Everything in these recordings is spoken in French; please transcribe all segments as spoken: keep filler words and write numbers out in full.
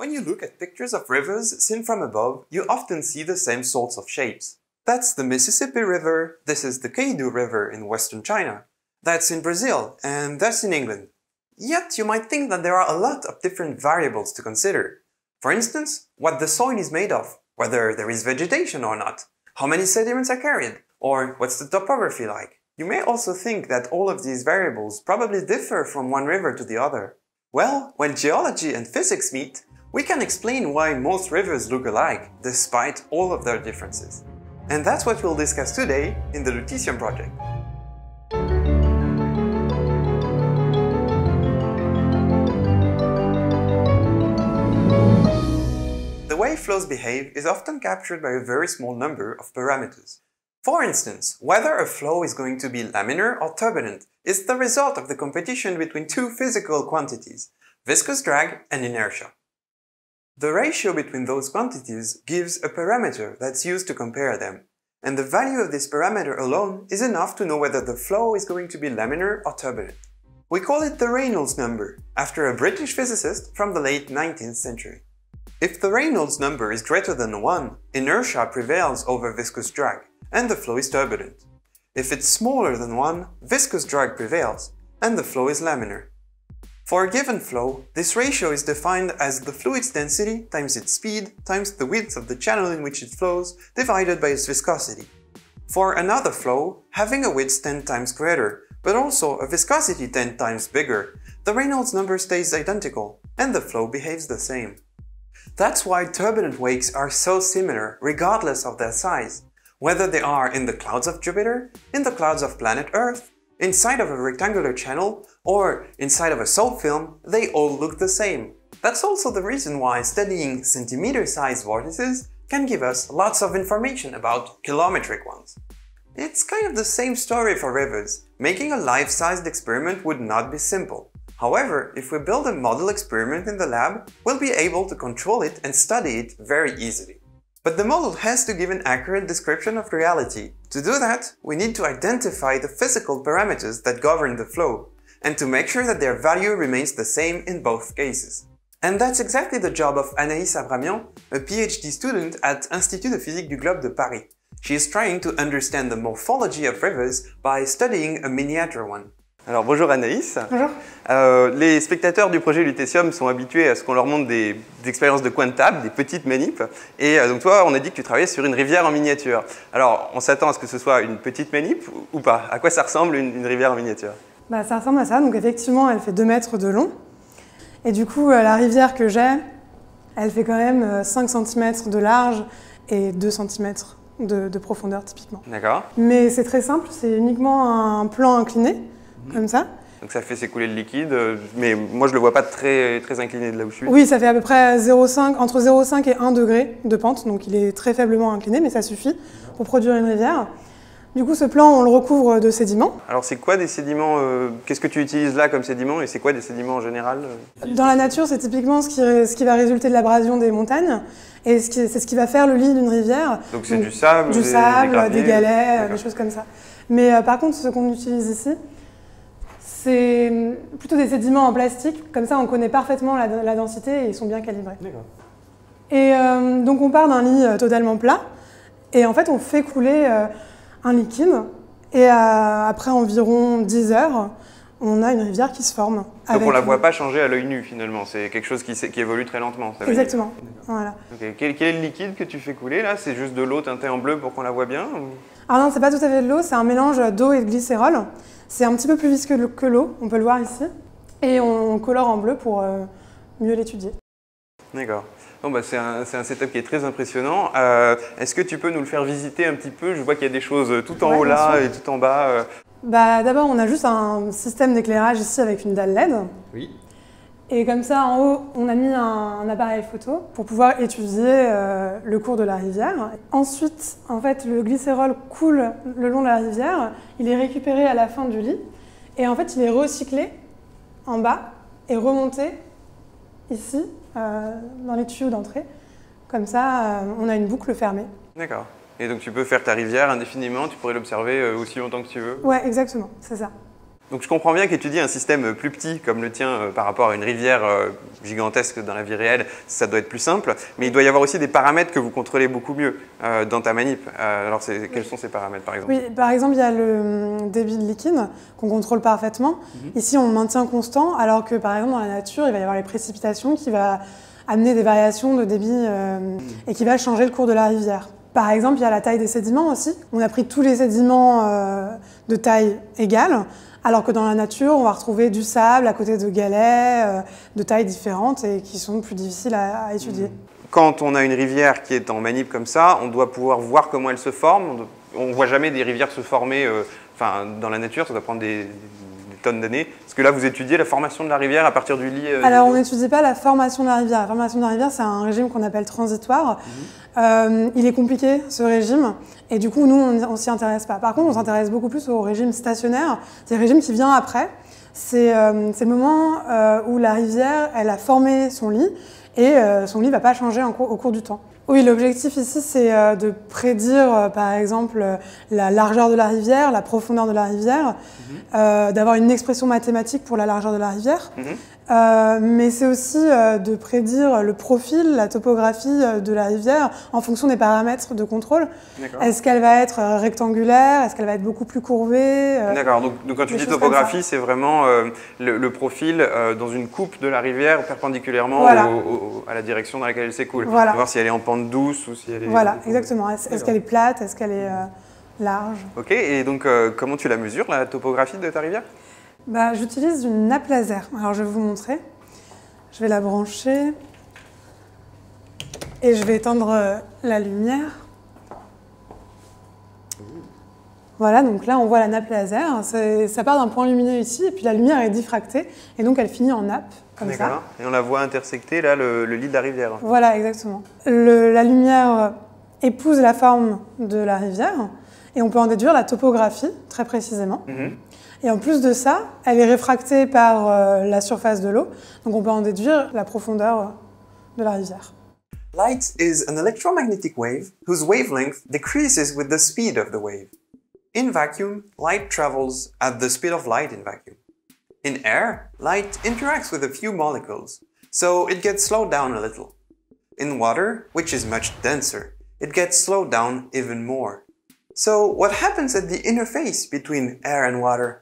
When you look at pictures of rivers seen from above, you often see the same sorts of shapes. That's the Mississippi River, this is the Kaidu River in western China, that's in Brazil, and that's in England. Yet you might think that there are a lot of different variables to consider. For instance, what the soil is made of, whether there is vegetation or not, how many sediments are carried, or what's the topography like. You may also think that all of these variables probably differ from one river to the other. Well, when geology and physics meet, we can explain why most rivers look alike, despite all of their differences. And that's what we'll discuss today in the Lutetium project. The way flows behave is often captured by a very small number of parameters. For instance, whether a flow is going to be laminar or turbulent is the result of the competition between two physical quantities, viscous drag and inertia. The ratio between those quantities gives a parameter that's used to compare them, and the value of this parameter alone is enough to know whether the flow is going to be laminar or turbulent. We call it the Reynolds number, after a British physicist from the late nineteenth century. If the Reynolds number is greater than one, inertia prevails over viscous drag, and the flow is turbulent. If it's smaller than one, viscous drag prevails, and the flow is laminar. For a given flow, this ratio is defined as the fluid's density times its speed times the width of the channel in which it flows divided by its viscosity. For another flow, having a width ten times greater, but also a viscosity ten times bigger, the Reynolds number stays identical, and the flow behaves the same. That's why turbulent wakes are so similar regardless of their size, whether they are in the clouds of Jupiter, in the clouds of planet Earth, inside of a rectangular channel, or inside of a soap film, they all look the same. That's also the reason why studying centimeter-sized vortices can give us lots of information about kilometric ones. It's kind of the same story for rivers. Making a life-sized experiment would not be simple. However, if we build a model experiment in the lab, we'll be able to control it and study it very easily. But the model has to give an accurate description of reality. To do that, we need to identify the physical parameters that govern the flow, and to make sure that their value remains the same in both cases. And that's exactly the job of Anaïs Abramian, a PhD student at Institut de Physique du Globe de Paris. She is trying to understand the morphology of rivers by studying a miniature one. Alors bonjour Anaïs. Bonjour. Euh, les spectateurs du projet Lutetium sont habitués à ce qu'on leur montre des, des expériences de coin de table, des petites manips. Et euh, donc toi, on a dit que tu travaillais sur une rivière en miniature. Alors on s'attend à ce que ce soit une petite manip ou pas? À quoi ça ressemble une, une rivière en miniature? Bah, ça ressemble à ça. Donc effectivement, elle fait deux mètres de long. Et du coup, la rivière que j'ai, elle fait quand même cinq centimètres de large et deux centimètres de, de profondeur typiquement. D'accord. Mais c'est très simple, c'est uniquement un plan incliné. Comme ça. Donc ça fait s'écouler le liquide, mais moi je le vois pas très, très incliné de là où je suis. Oui, ça fait à peu près zéro virgule cinq, entre zéro virgule cinq et un degré de pente, donc il est très faiblement incliné, mais ça suffit pour produire une rivière. Du coup, ce plan, on le recouvre de sédiments. Alors c'est quoi des sédiments? euh, Qu'est-ce que tu utilises là comme sédiments? Et c'est quoi des sédiments en général? Dans la nature, c'est typiquement ce qui, ce qui va résulter de l'abrasion des montagnes, et c'est ce, ce qui va faire le lit d'une rivière. Donc c'est du sable, du sable, des, graviers, des galets, des choses comme ça. Mais euh, par contre, ce qu'on utilise ici, c'est plutôt des sédiments en plastique, comme ça on connaît parfaitement la, la densité et ils sont bien calibrés. Et euh, donc on part d'un lit totalement plat et en fait on fait couler euh, un liquide et à, après environ dix heures, on a une rivière qui se forme. Donc avec... on la voit pas changer à l'œil nu finalement, c'est quelque chose qui, qui évolue très lentement. Ça exactement. Voilà. Okay. Quel, quel est le liquide que tu fais couler là? C'est juste de l'eau teintée en bleu pour qu'on la voit bien ou... Ah non, c'est pas tout à fait de l'eau, c'est un mélange d'eau et de glycérol. C'est un petit peu plus visqueux que l'eau, on peut le voir ici. Et on colore en bleu pour mieux l'étudier. D'accord. Bon, bah, c'est un, un setup qui est très impressionnant. Euh, Est-ce que tu peux nous le faire visiter un petit peu? Je vois qu'il y a des choses tout en ouais, haut là et tout en bas. Euh... Bah, d'abord, on a juste un système d'éclairage ici avec une dalle L E D. Oui. Et comme ça, en haut, on a mis un, un appareil photo pour pouvoir étudier euh, le cours de la rivière. Ensuite, en fait, le glycérol coule le long de la rivière, il est récupéré à la fin du lit, et en fait, il est recyclé en bas et remonté ici, euh, dans les tuyaux d'entrée. Comme ça, euh, on a une boucle fermée. D'accord. Et donc, tu peux faire ta rivière indéfiniment, tu pourrais l'observer aussi longtemps que tu veux? Ouais, exactement, c'est ça. Donc je comprends bien qu'étudier un système plus petit comme le tien euh, par rapport à une rivière euh, gigantesque dans la vie réelle, ça doit être plus simple, mais il doit y avoir aussi des paramètres que vous contrôlez beaucoup mieux euh, dans ta manip. Euh, alors oui. Quels sont ces paramètres par exemple? Oui, par exemple il y a le débit de liquide qu'on contrôle parfaitement. Mm-hmm. Ici on le maintient constant, alors que par exemple dans la nature il va y avoir les précipitations qui va amener des variations de débit euh, mm-hmm. et qui va changer le cours de la rivière. Par exemple, il y a la taille des sédiments aussi. On a pris tous les sédiments euh, de taille égale, alors que dans la nature, on va retrouver du sable à côté de galets euh, de tailles différentes et qui sont plus difficiles à, à étudier. Quand on a une rivière qui est en manip comme ça, on doit pouvoir voir comment elle se forme. On ne voit jamais des rivières se former euh, enfin, dans la nature, ça doit prendre des, des tonnes d'années. Parce que là, vous étudiez la formation de la rivière à partir du lit euh, Alors, on n'étudie pas la formation de la rivière. La formation de la rivière, c'est un régime qu'on appelle transitoire. Mmh. Euh, il est compliqué ce régime et du coup nous on ne s'y intéresse pas. Par contre on s'intéresse beaucoup plus au régime stationnaire, c'est le régime qui vient après, c'est euh, le moment euh, où la rivière elle a formé son lit et euh, son lit ne va pas changer en cours, au cours du temps. Oui, l'objectif ici c'est euh, de prédire euh, par exemple euh, la largeur de la rivière, la profondeur de la rivière, mm-hmm. euh, d'avoir une expression mathématique pour la largeur de la rivière, mm-hmm. euh, mais c'est aussi euh, de prédire le profil, la topographie euh, de la rivière en fonction des paramètres de contrôle. Est-ce qu'elle va être rectangulaire, est-ce qu'elle va être beaucoup plus courbée euh, D'accord, donc, donc quand tu dis topographie c'est vraiment euh, le, le profil euh, dans une coupe de la rivière perpendiculairement voilà. au, au, à la direction dans laquelle elle s'écoule, voilà. voir si elle est en pente douce ou si elle est... Voilà, exactement. Est-ce qu'elle est plate? Est-ce qu'elle est, euh, large? Ok, et donc euh, comment tu la mesures, la topographie de ta rivière? Bah, j'utilise une nappe laser. Alors je vais vous montrer. Je vais la brancher et je vais éteindre euh, la lumière. Mmh. Voilà, donc là on voit la nappe laser. Ça part d'un point lumineux ici et puis la lumière est diffractée et donc elle finit en nappe. D'accord. Et on la voit intersecter là, le, le lit de la rivière. Voilà, exactement. Le, la lumière épouse la forme de la rivière et on peut en déduire la topographie très précisément. Mm-hmm. Et en plus de ça, elle est réfractée par euh, la surface de l'eau, donc on peut en déduire la profondeur de la rivière. Light is an electromagnetic wave whose wavelength decreases with the speed of the wave. In vacuum, light travels at the speed of light in vacuum. In air, light interacts with a few molecules, so it gets slowed down a little. In water, which is much denser, it gets slowed down even more. So what happens at the interface between air and water?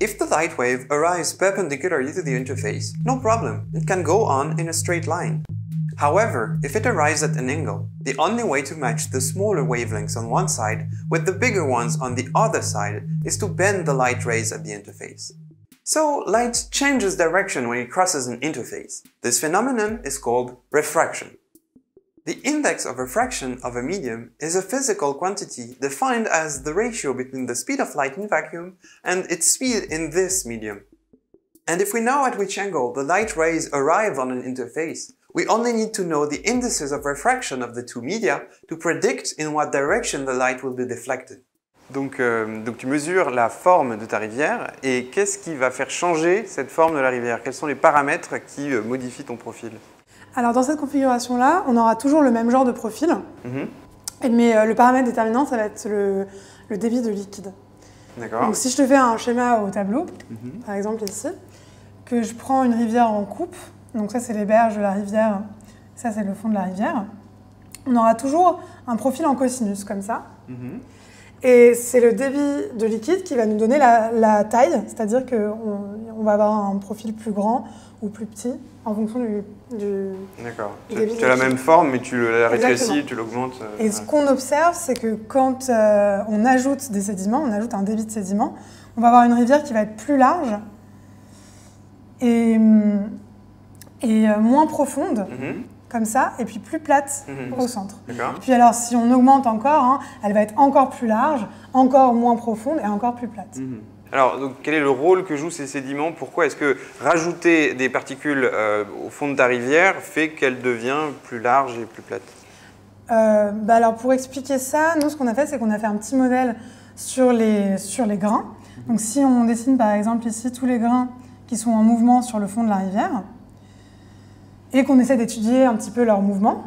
If the light wave arrives perpendicularly to the interface, no problem, it can go on in a straight line. However, if it arrives at an angle, the only way to match the smaller wavelengths on one side with the bigger ones on the other side is to bend the light rays at the interface. So, light changes direction when it crosses an interface. This phenomenon is called refraction. The index of refraction of a medium is a physical quantity defined as the ratio between the speed of light in vacuum and its speed in this medium. And if we know at which angle the light rays arrive on an interface, we only need to know the indices of refraction of the two media to predict in what direction the light will be deflected. Donc, euh, donc tu mesures la forme de ta rivière et qu'est-ce qui va faire changer cette forme de la rivière? Quels sont les paramètres qui euh, modifient ton profil? Alors dans cette configuration-là, on aura toujours le même genre de profil, mm-hmm. mais euh, le paramètre déterminant, ça va être le, le débit de liquide. D'accord. Donc si je te fais un schéma au tableau, mm-hmm. par exemple ici, que je prends une rivière en coupe, donc ça c'est les berges de la rivière, ça c'est le fond de la rivière, on aura toujours un profil en cosinus comme ça. Mm-hmm. Et c'est le débit de liquide qui va nous donner la, la taille, c'est-à-dire qu'on on va avoir un profil plus grand ou plus petit en fonction du, du, du débit. D'accord, tu as la même forme mais tu la rétrécis, tu l'augmentes. Euh, Et ouais. ce qu'on observe, c'est que quand euh, on ajoute des sédiments, on ajoute un débit de sédiments, on va avoir une rivière qui va être plus large et, et euh, moins profonde. Mm-hmm. comme ça, et puis plus plate mmh. au centre. Puis alors, si on augmente encore, hein, elle va être encore plus large, encore moins profonde et encore plus plate. Mmh. Alors, donc, quel est le rôle que jouent ces sédiments? Pourquoi est-ce que rajouter des particules euh, au fond de ta rivière fait qu'elle devient plus large et plus plate? euh, bah alors, pour expliquer ça, nous, ce qu'on a fait, c'est qu'on a fait un petit modèle sur les, sur les grains. Mmh. Donc, si on dessine, par exemple, ici, tous les grains qui sont en mouvement sur le fond de la rivière, et qu'on essaie d'étudier un petit peu leur mouvement,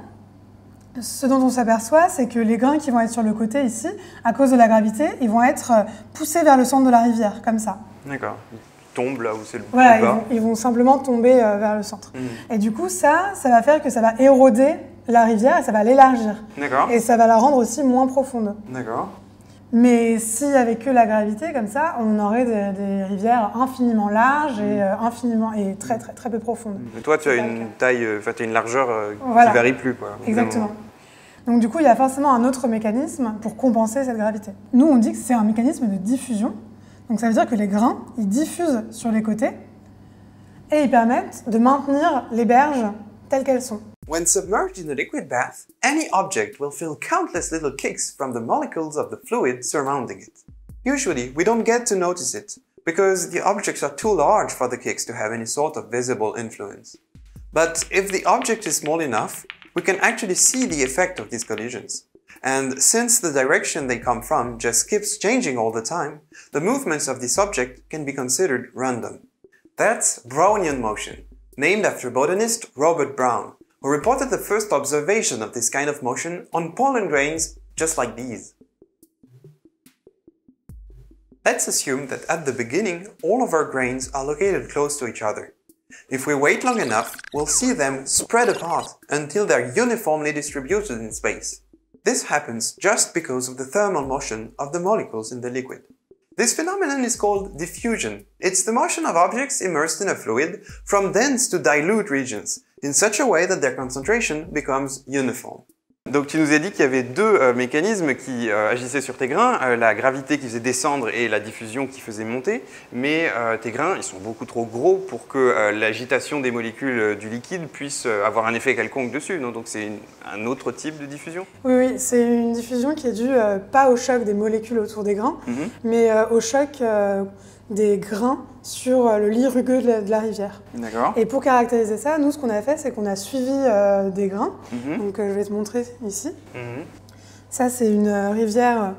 ce dont on s'aperçoit, c'est que les grains qui vont être sur le côté ici, à cause de la gravité, ils vont être poussés vers le centre de la rivière, comme ça. D'accord. Ils tombent là où c'est le voilà, plus bas. Ils vont, ils vont simplement tomber euh, vers le centre. Mmh. Et du coup, ça, ça va faire que ça va éroder la rivière et ça va l'élargir. D'accord. Et ça va la rendre aussi moins profonde. D'accord. Mais si avec que la gravité, comme ça, on aurait des, des rivières infiniment larges et, euh, infiniment, et très, très, très peu profondes. Et toi, tu as une taille, enfin, tu as une largeur euh, voilà. qui ne varie plus, quoi. Exactement. Donc du coup, il y a forcément un autre mécanisme pour compenser cette gravité. Nous, on dit que c'est un mécanisme de diffusion. Donc ça veut dire que les grains, ils diffusent sur les côtés et ils permettent de maintenir les berges telles qu'elles sont. When submerged in a liquid bath, any object will feel countless little kicks from the molecules of the fluid surrounding it. Usually, we don't get to notice it, because the objects are too large for the kicks to have any sort of visible influence. But if the object is small enough, we can actually see the effect of these collisions. And since the direction they come from just keeps changing all the time, the movements of the subject can be considered random. That's Brownian motion, named after botanist Robert Brown, who reported the first observation of this kind of motion on pollen grains just like these. Let's assume that at the beginning, all of our grains are located close to each other. If we wait long enough, we'll see them spread apart until they're uniformly distributed in space. This happens just because of the thermal motion of the molecules in the liquid. This phenomenon is called diffusion. It's the motion of objects immersed in a fluid from dense to dilute regions, in such a way that their concentration becomes uniform. Donc tu nous as dit qu'il y avait deux euh, mécanismes qui euh, agissaient sur tes grains, euh, la gravité qui faisait descendre et la diffusion qui faisait monter, mais euh, tes grains ils sont beaucoup trop gros pour que euh, l'agitation des molécules euh, du liquide puisse euh, avoir un effet quelconque dessus, non? Donc c'est un autre type de diffusion? Oui, oui, c'est une diffusion qui est due euh, pas au choc des molécules autour des grains, mm-hmm. mais euh, au choc euh, des grains sur euh, le lit rugueux de la, de la rivière. D'accord. Et pour caractériser ça, nous ce qu'on a fait, c'est qu'on a suivi euh, des grains, mm-hmm. donc euh, je vais te montrer ici. Mm-hmm. Ça c'est une euh, rivière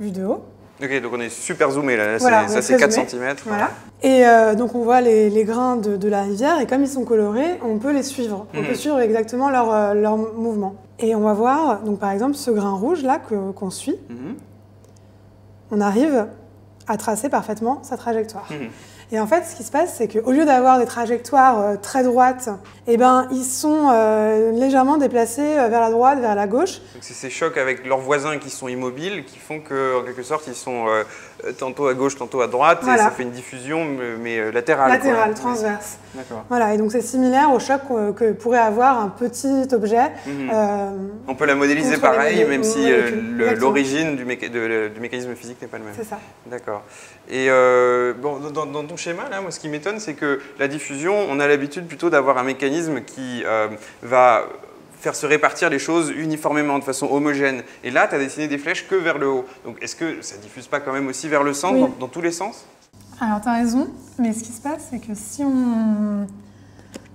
vue de haut. Ok, donc on est super zoomé là, là voilà, ça c'est quatre centimètres. Voilà. Et euh, donc on voit les, les grains de, de la rivière et comme ils sont colorés, on peut les suivre. Mm-hmm. On peut suivre exactement leur, euh, leur mouvement. Et on va voir, donc par exemple ce grain rouge là qu'on qu'on suit, mm-hmm. on arrive à tracer parfaitement sa trajectoire. Mmh. Et en fait, ce qui se passe, c'est qu'au lieu d'avoir des trajectoires euh, très droites, eh ben, ils sont euh, légèrement déplacés euh, vers la droite, vers la gauche. C'est ces chocs avec leurs voisins qui sont immobiles qui font qu'en quelque sorte, ils sont euh, tantôt à gauche, tantôt à droite, voilà. Et ça fait une diffusion, mais euh, latérale. Latérale, quoi. Transverse. Ouais. Voilà, et donc c'est similaire au choc que, que pourrait avoir un petit objet. Mmh. Euh, On peut la modéliser pareil, même si euh, l'origine du, méca du mécanisme physique n'est pas le même. C'est ça. D'accord. Et euh, bon, dans, dans ton schéma, là, moi, ce qui m'étonne, c'est que la diffusion, on a l'habitude plutôt d'avoir un mécanisme qui euh, va faire se répartir les choses uniformément, de façon homogène. Et là, tu as dessiné des flèches que vers le haut. Donc, est-ce que ça ne diffuse pas quand même aussi vers le centre, oui. dans, dans tous les sens? Alors, tu as raison, mais ce qui se passe, c'est que si on,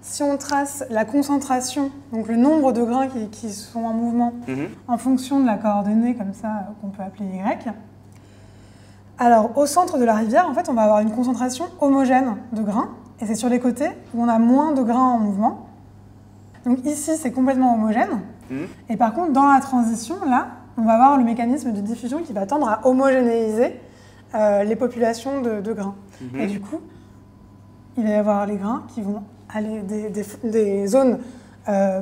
si on trace la concentration, donc le nombre de grains qui, qui sont en mouvement, mm-hmm. en fonction de la coordonnée, comme ça, qu'on peut appeler Y, alors, au centre de la rivière, en fait, on va avoir une concentration homogène de grains, et c'est sur les côtés où on a moins de grains en mouvement. Donc ici, c'est complètement homogène, mmh. et par contre, dans la transition, là, on va avoir le mécanisme de diffusion qui va tendre à homogénéiser euh, les populations de, de grains. Mmh. Et du coup, il va y avoir les grains qui vont aller des, des, des zones euh,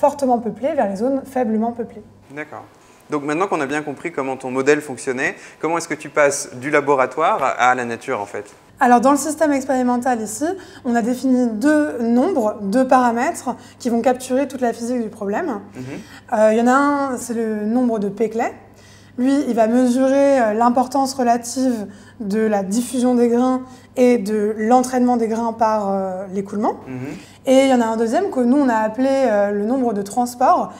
fortement peuplées vers les zones faiblement peuplées. D'accord. Donc maintenant qu'on a bien compris comment ton modèle fonctionnait, comment est-ce que tu passes du laboratoire à la nature en fait? Alors dans le système expérimental ici, on a défini deux nombres, deux paramètres qui vont capturer toute la physique du problème. Mm-hmm. euh, il y en a un, c'est le nombre de Péclet. Lui, il va mesurer l'importance relative de la diffusion des grains et de l'entraînement des grains par euh, l'écoulement. Mm-hmm. Et il y en a un deuxième que nous on a appelé euh, le nombre de transports,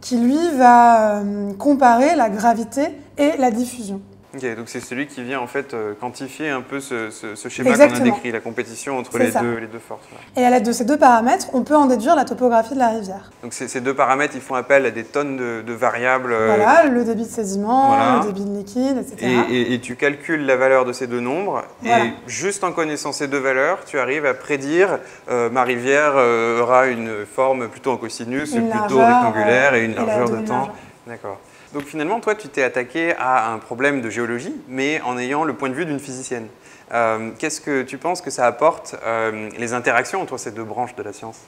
qui lui va comparer la gravité et la diffusion. Okay, donc c'est celui qui vient en fait quantifier un peu ce, ce, ce schéma qu'on a décrit, la compétition entre les deux, les deux forces. Là. Et à l'aide de ces deux paramètres, on peut en déduire la topographie de la rivière. Donc ces deux paramètres, ils font appel à des tonnes de, de variables. Voilà, le débit de sédiment, voilà. le débit de liquide, et cetera. Et, et, et tu calcules la valeur de ces deux nombres, voilà. et juste en connaissant ces deux valeurs, tu arrives à prédire euh, ma rivière euh, aura une forme plutôt en cosinus, une plutôt largeur, rectangulaire et une et largeur de temps. Largeur. D'accord. Donc finalement, toi, tu t'es attaqué à un problème de géologie, mais en ayant le point de vue d'une physicienne. Euh, Qu'est-ce que tu penses que ça apporte, euh, les interactions entre ces deux branches de la science ?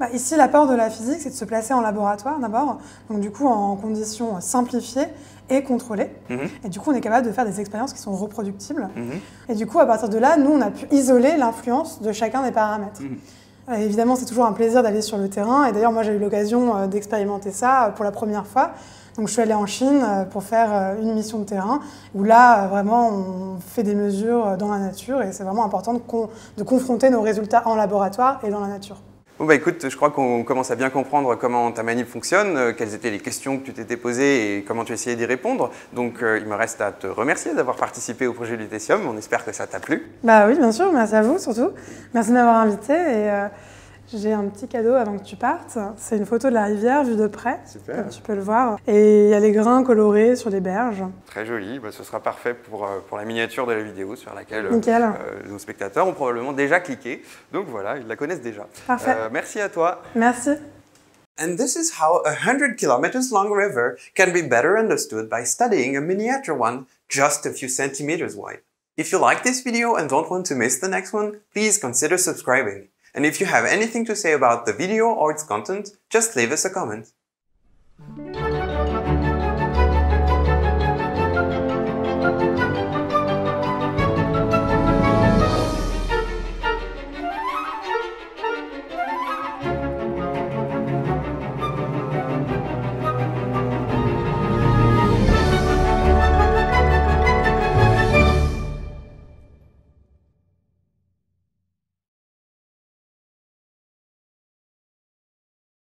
Bah ici, l'apport de la physique, c'est de se placer en laboratoire d'abord, donc du coup en conditions simplifiées et contrôlées. Mm-hmm. Et du coup, on est capable de faire des expériences qui sont reproductibles. Mm-hmm. Et du coup, à partir de là, nous, on a pu isoler l'influence de chacun des paramètres. Mm-hmm. Évidemment, c'est toujours un plaisir d'aller sur le terrain. Et d'ailleurs, moi, j'ai eu l'occasion d'expérimenter ça pour la première fois. Donc, je suis allée en Chine pour faire une mission de terrain où là, vraiment, on fait des mesures dans la nature. Et c'est vraiment important de, con de confronter nos résultats en laboratoire et dans la nature. Bon bah écoute, je crois qu'on commence à bien comprendre comment ta manip fonctionne, quelles étaient les questions que tu t'étais posées et comment tu essayais d'y répondre. Donc euh, il me reste à te remercier d'avoir participé au projet Lutetium. On espère que ça t'a plu. Bah oui, bien sûr, merci à vous surtout. Merci de m'avoir invité. Et euh, j'ai un petit cadeau avant que tu partes. C'est une photo de la rivière vue de près, super. Comme tu peux le voir. Et il y a les grains colorés sur les berges. Très joli, bah, ce sera parfait pour, pour la miniature de la vidéo sur laquelle euh, nos spectateurs ont probablement déjà cliqué. Donc voilà, ils la connaissent déjà. Parfait. Euh, merci à toi. Merci. And this is how a one hundred kilometers long river can be better understood by studying a miniature one just a few centimeters wide. If you like this video and don't want to miss the next one, please consider subscribing. And if you have anything to say about the video or its content, just leave us a comment.